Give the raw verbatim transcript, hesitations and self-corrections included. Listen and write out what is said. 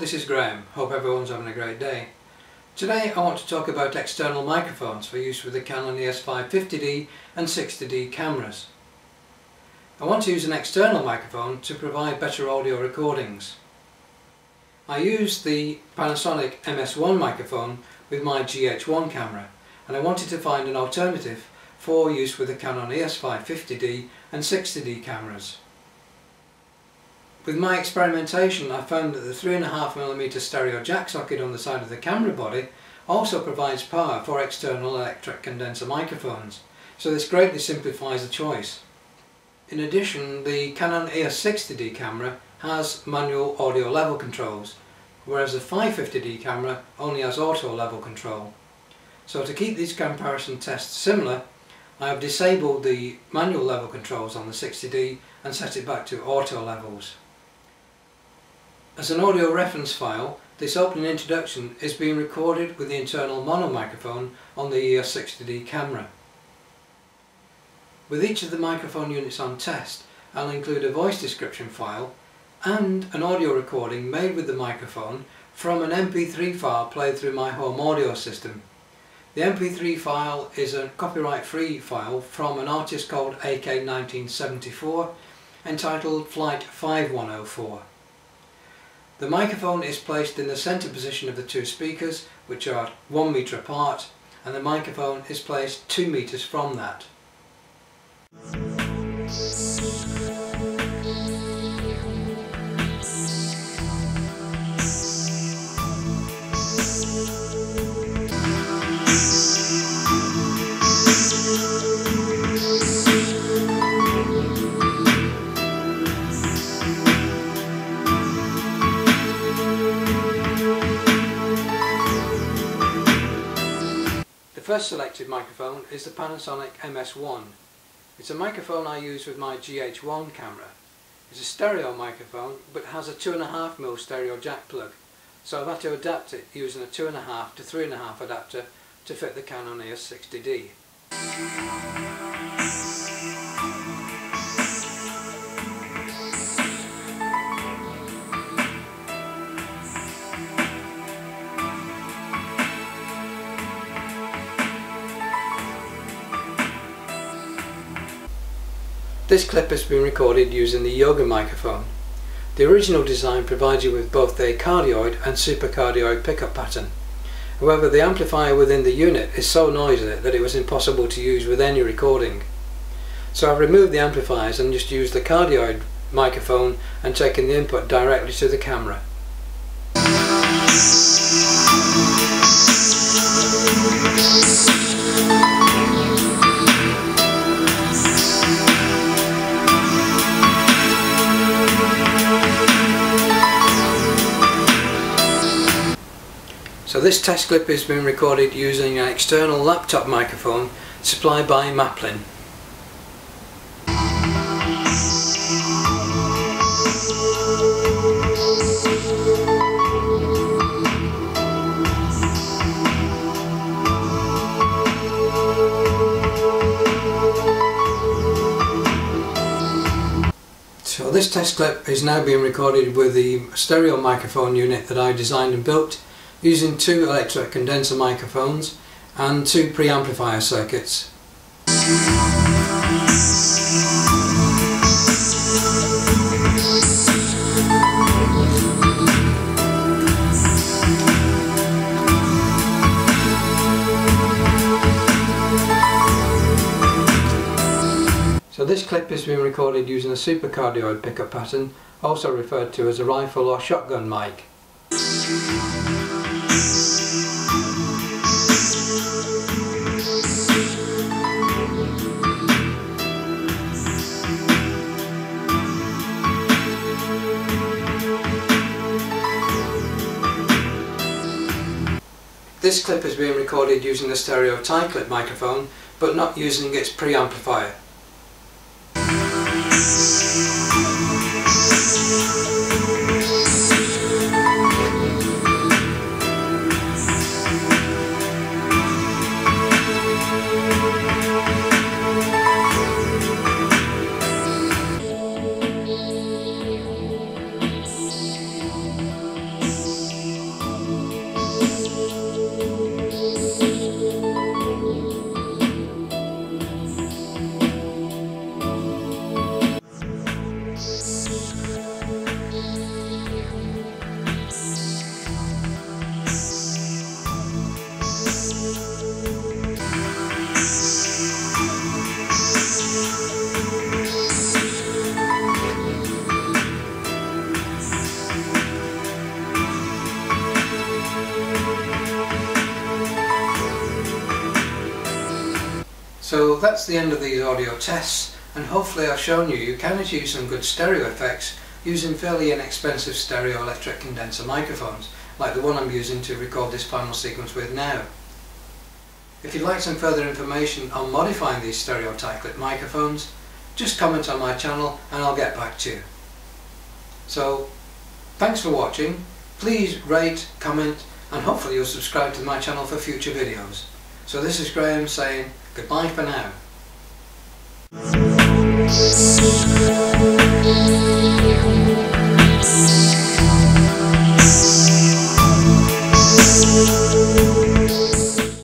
this is Graham. Hope everyone's having a great day. Today I want to talk about external microphones for use with the Canon E O S five fifty D and sixty D cameras. I want to use an external microphone to provide better audio recordings. I use the Panasonic M S one microphone with my G H one camera, and I wanted to find an alternative for use with the Canon E O S five fifty D and sixty D cameras. With my experimentation, I found that the three point five millimeter stereo jack socket on the side of the camera body also provides power for external electric condenser microphones, so this greatly simplifies the choice. In addition, the Canon E O S sixty D camera has manual audio level controls, whereas the five fifty D camera only has auto level control. So to keep these comparison tests similar, I have disabled the manual level controls on the sixty D and set it back to auto levels. As an audio reference file, this opening introduction is being recorded with the internal mono microphone on the E O S sixty D camera. With each of the microphone units on test, I'll include a voice description file and an audio recording made with the microphone from an M P three file played through my home audio system. The M P three file is a copyright-free file from an artist called A K nineteen seventy-four entitled Flight fifty-one oh four. The microphone is placed in the centre position of the two speakers, which are one metre apart, and the microphone is placed two metres from that. The first selected microphone is the Panasonic M S one. It's a microphone I use with my G H one camera. It's a stereo microphone but has a two point five millimeter stereo jack plug, so I've had to adapt it using a two point five to three point five adapter to fit the Canon E O S sixty D. This clip has been recorded using the Yoga microphone. The original design provides you with both a cardioid and supercardioid pickup pattern. However, the amplifier within the unit is so noisy that it was impossible to use with any recording. So I've removed the amplifiers and just used the cardioid microphone and taken the input directly to the camera. So this test clip has been recorded using an external laptop microphone supplied by Maplin. So this test clip is now being recorded with the stereo microphone unit that I designed and built, using two electric condenser microphones and two preamplifier circuits. So this clip has been recorded using a supercardioid pickup pattern, also referred to as a rifle or shotgun mic. This clip is being recorded using the stereo tie clip microphone, but not using its preamplifier. So that's the end of these audio tests, and hopefully I've shown you you can achieve some good stereo effects using fairly inexpensive stereo electric condenser microphones like the one I'm using to record this final sequence with now. If you'd like some further information on modifying these stereo tie clip microphones, just comment on my channel and I'll get back to you. So, thanks for watching. Please rate, comment, and hopefully you'll subscribe to my channel for future videos. So this is Graham saying goodbye for now.